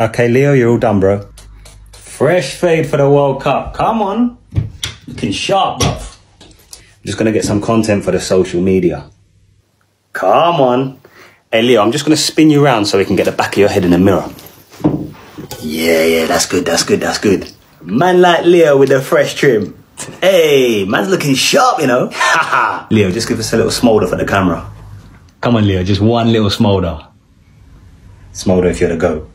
Okay, Leo, you're all done, bro. Fresh fade for the World Cup. Come on. Looking sharp, bro. I'm just going to get some content for the social media. Come on. Hey, Leo, I'm just going to spin you around so we can get the back of your head in the mirror. Yeah, that's good, that's good, that's good. Man like Leo with the fresh trim. Hey, man's looking sharp, you know. Leo, just give us a little smolder for the camera. Come on, Leo, just one little smolder. Smolder if you're the GOAT.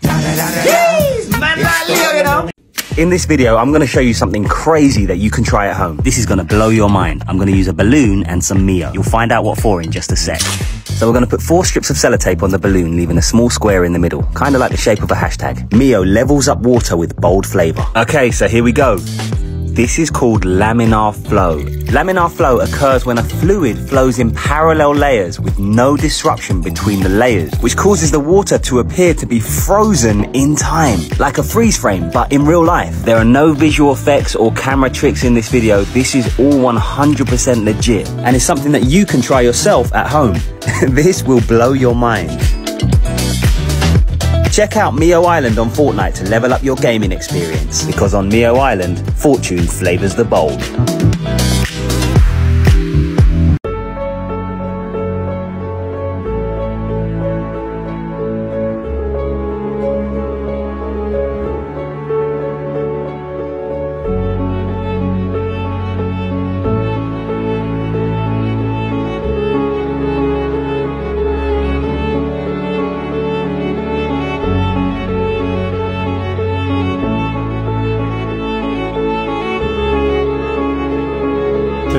Jeez, man like Leo, you know. In this video, I'm going to show you something crazy that you can try at home. This is going to blow your mind. I'm going to use a balloon and some Mio. You'll find out what for in just a sec. So we're going to put 4 strips of sellotape on the balloon, leaving a small square in the middle, kind of like the shape of a hashtag. Mio levels up water with bold flavor. Okay, so here we go. This is called laminar flow. Laminar flow occurs when a fluid flows in parallel layers with no disruption between the layers, which causes the water to appear to be frozen in time, like a freeze frame, but in real life. There are no visual effects or camera tricks in this video. This is all 100% legit, and it's something that you can try yourself at home. This will blow your mind. Check out Mio Island on Fortnite to level up your gaming experience, because on Mio Island, fortune flavors the bold.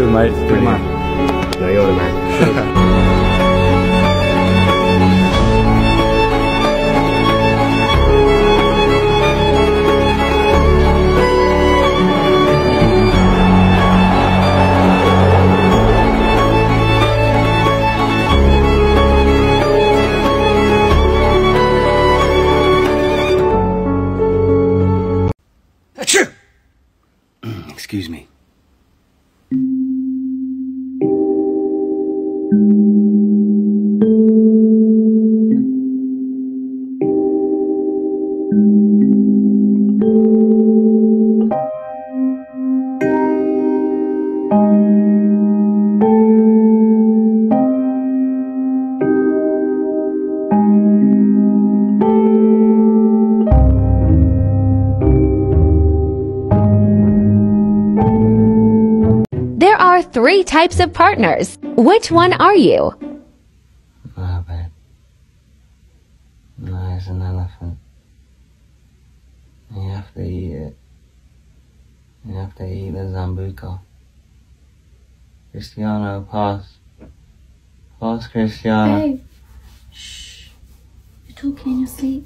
Mate, pretty much. No, you're the man. Achoo! Excuse me. There are 3 types of partners. Which one are you? Oh, babe. No, it's an elephant. You have to eat it. You have to eat the Zambuca. Cristiano, pass. Pass, Cristiano. Babe. Shh. You're talking in your sleep.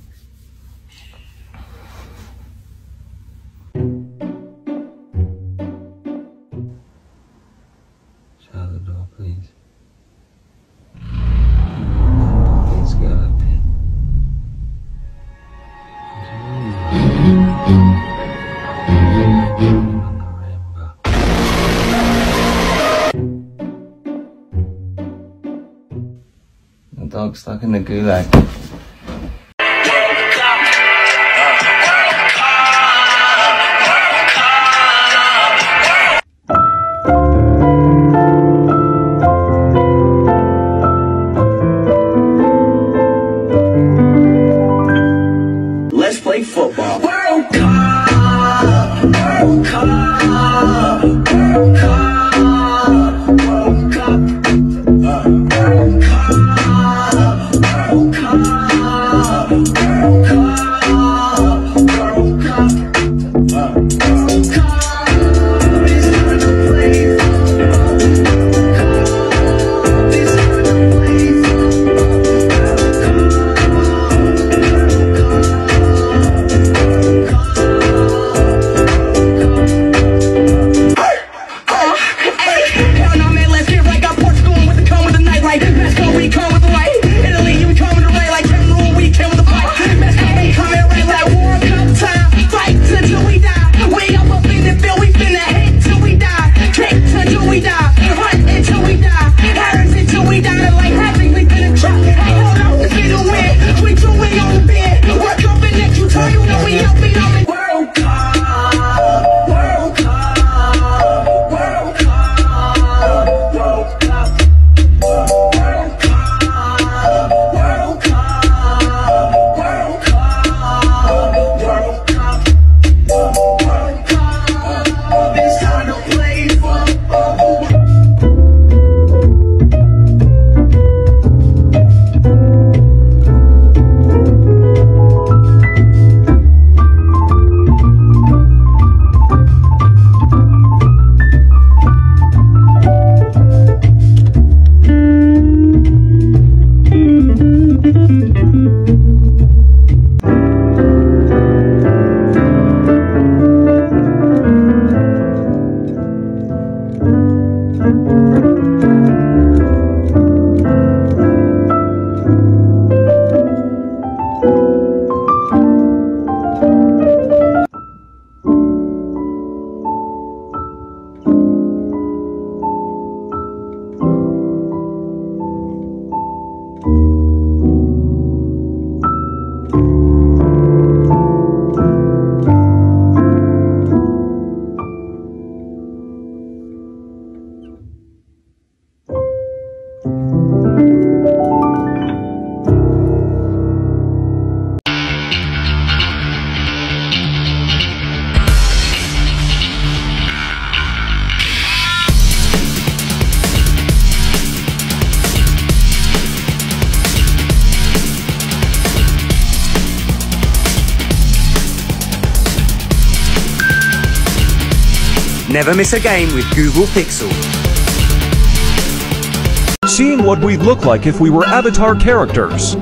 Dog stuck in the gulag. Let's play football. World Cup! World Cup! World Cup! World Cup! World Cup! Italy, you come with the way like Cameroon, we came with the fight. Mexico, Never miss a game with Google Pixel. Seeing what we'd look like if we were avatar characters. Here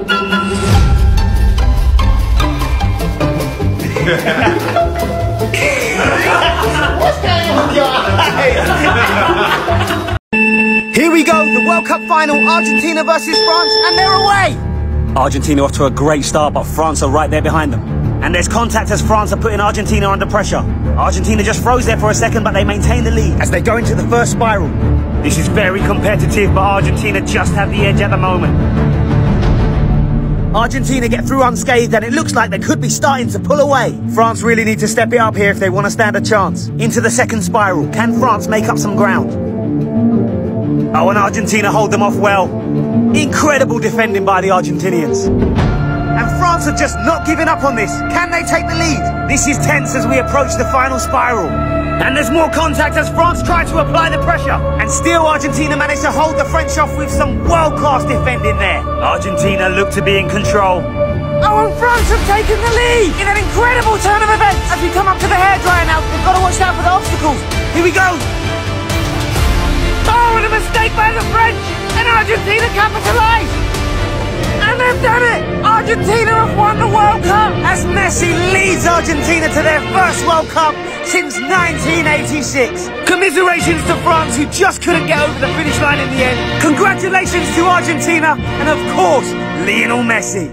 we go, the World Cup final, Argentina versus France, and they're away! Argentina off to a great start, but France are right there behind them. And there's contact as France are putting Argentina under pressure. Argentina just froze there for a second, but they maintain the lead as they go into the first spiral. This is very competitive, but Argentina just have the edge at the moment. Argentina get through unscathed, and it looks like they could be starting to pull away. France really need to step it up here if they want to stand a chance. Into the second spiral. Can France make up some ground? Oh, and Argentina hold them off well. Incredible defending by the Argentinians. And France are just not giving up on this. Can they take the lead? This is tense as we approach the final spiral. And there's more contact as France tries to apply the pressure. And still Argentina managed to hold the French off with some world-class defending there. Argentina look to be in control. Oh, and France have taken the lead in an incredible turn of events. As we come up to the hairdryer now, we've got to watch out for the obstacles. Here we go. Oh, and a mistake by the French. And Argentina capitalise. And they've done it. Argentina have won the World Cup. As Messi leads Argentina to their first World Cup since 1986. Commiserations to France, who just couldn't get over the finish line in the end. Congratulations to Argentina and, of course, Lionel Messi.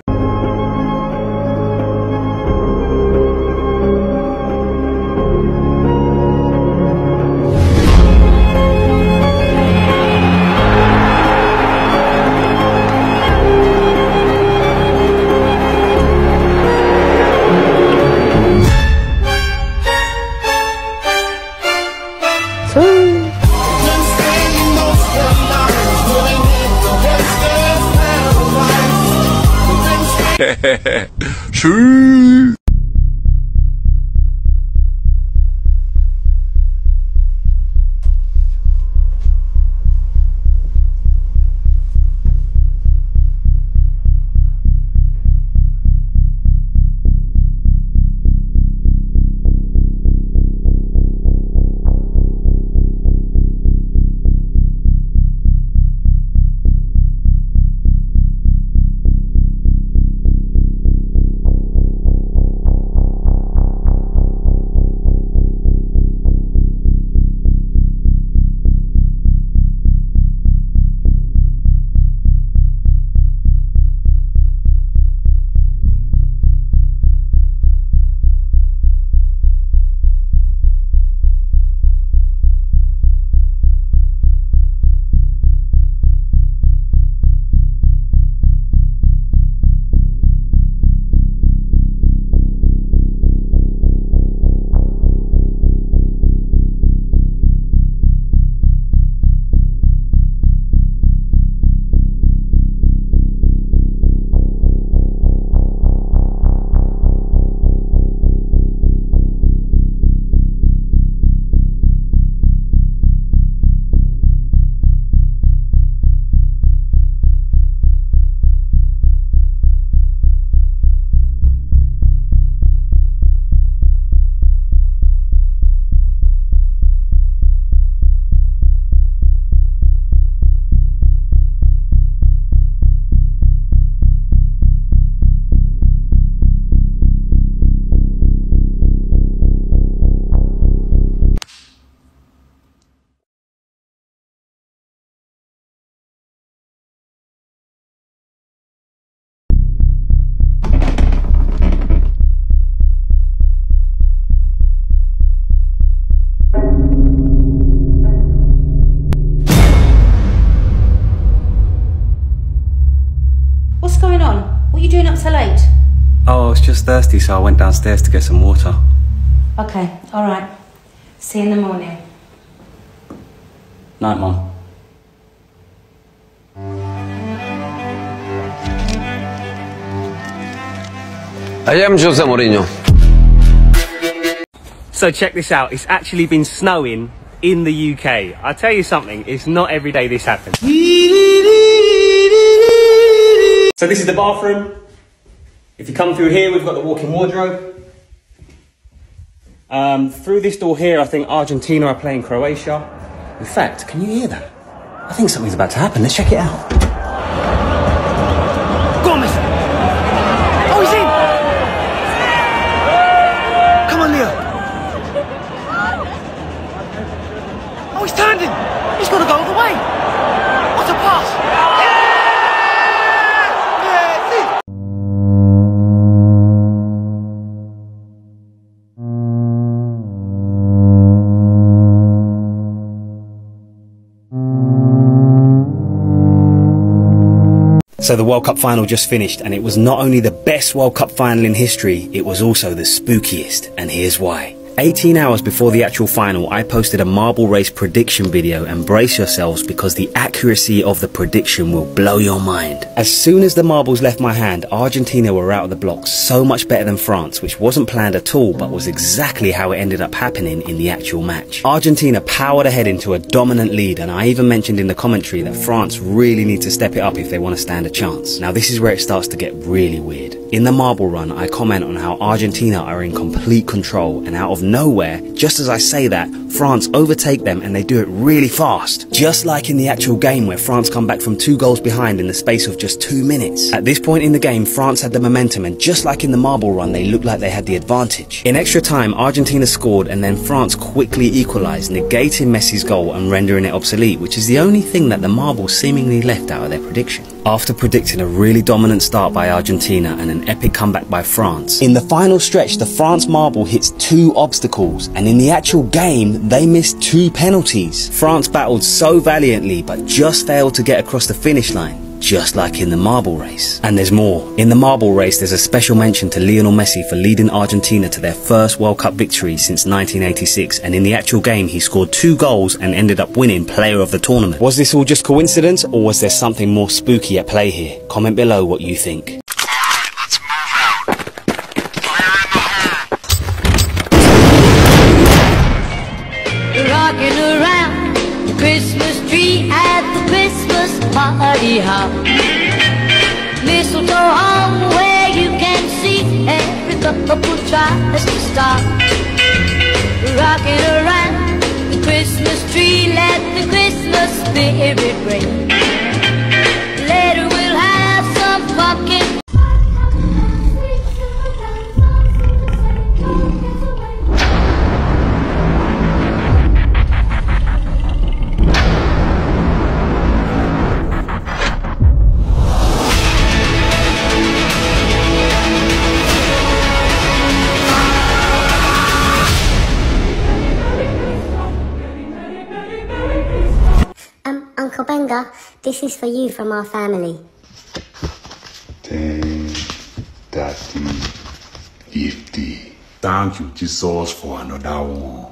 Tschüss. Just thirsty, so I went downstairs to get some water. Okay, alright. See you in the morning. Night, Mom. I am Jose Mourinho. So check this out, it's actually been snowing in the UK. I'll tell you something, it's not every day this happens. So this is the bathroom. If you come through here, we've got the walk-in wardrobe. Through this door here, I think Argentina are playing Croatia. In fact, can you hear that? I think something's about to happen. Let's check it out. Gomez! Oh, he's in! Come on, Leo. Oh, he's turned him. He's got to go all the way. What a pass! So the World Cup final just finished, and it was not only the best World Cup final in history, it was also the spookiest, and here's why. 18 hours before the actual final, I posted a marble race prediction video, and brace yourselves because the accuracy of the prediction will blow your mind. As soon as the marbles left my hand, Argentina were out of the blocks, so much better than France, which wasn't planned at all, but was exactly how it ended up happening in the actual match. Argentina powered ahead into a dominant lead, and I even mentioned in the commentary that France really need to step it up if they want to stand a chance. Now this is where it starts to get really weird. In the marble run, I comment on how Argentina are in complete control, and out of nowhere, just as I say that, France overtake them, and they do it really fast. Just like in the actual game where France come back from 2 goals behind in the space of just 2 minutes. At this point in the game, France had the momentum, and just like in the marble run, they looked like they had the advantage. In extra time, Argentina scored, and then France quickly equalised, negating Messi's goal and rendering it obsolete, which is the only thing that the marble seemingly left out of their prediction. After predicting a really dominant start by Argentina and an epic comeback by France, in the final stretch, the France marble hits 2 obstacles, and in the actual game, they missed 2 penalties. France battled so valiantly, but just failed to get across the finish line. Just like in the marble race. And there's more. In the marble race, there's a special mention to Lionel Messi for leading Argentina to their first World Cup victory since 1986, and in the actual game he scored 2 goals and ended up winning player of the tournament. Was this all just coincidence, or was there something more spooky at play here? Comment below what you think. Party hop, mistletoe hung where you can see every couple tries to stop. Rocking around the Christmas tree, let the Christmas spirit ring. Later we'll have some pumpkin. Benga, this is for you from our family. Thank you, Jesus, for another one.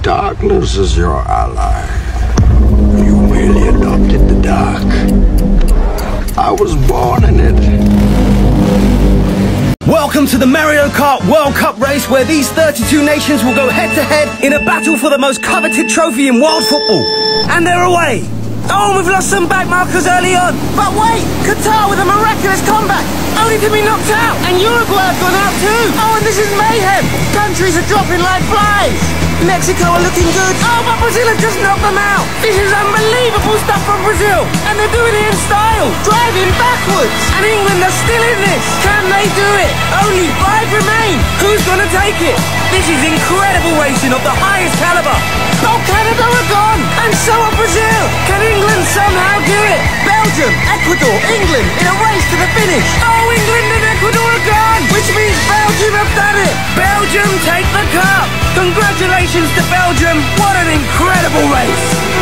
Darkness is your ally. You merely adopted the dark. I was born in it. Welcome to the Mario Kart World Cup race, where these 32 nations will go head to head in a battle for the most coveted trophy in world football. And they're away. Oh, we've lost some back markers early on. But wait, Qatar with a miraculous comeback, only to be knocked out. And Uruguay have gone out too. Oh, and this is mayhem. Countries are dropping like flies. Mexico are looking good. Oh, but Brazil have just knocked them out. This is unbelievable stuff from Brazil. And they're doing it in style, driving backwards. And England are still in this. Can they do it? Only 5 remain. Who's going to take it? This is incredible racing of the highest caliber. Oh, Canada are gone. And so are Brazil. Can England somehow do it? Belgium, Ecuador, England in a race to the finish. Oh, England and Ecuador are gone, which means Belgium have done it. Belgium take the cup. Congratulations to Belgium. What an incredible race.